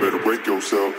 Better break yourself.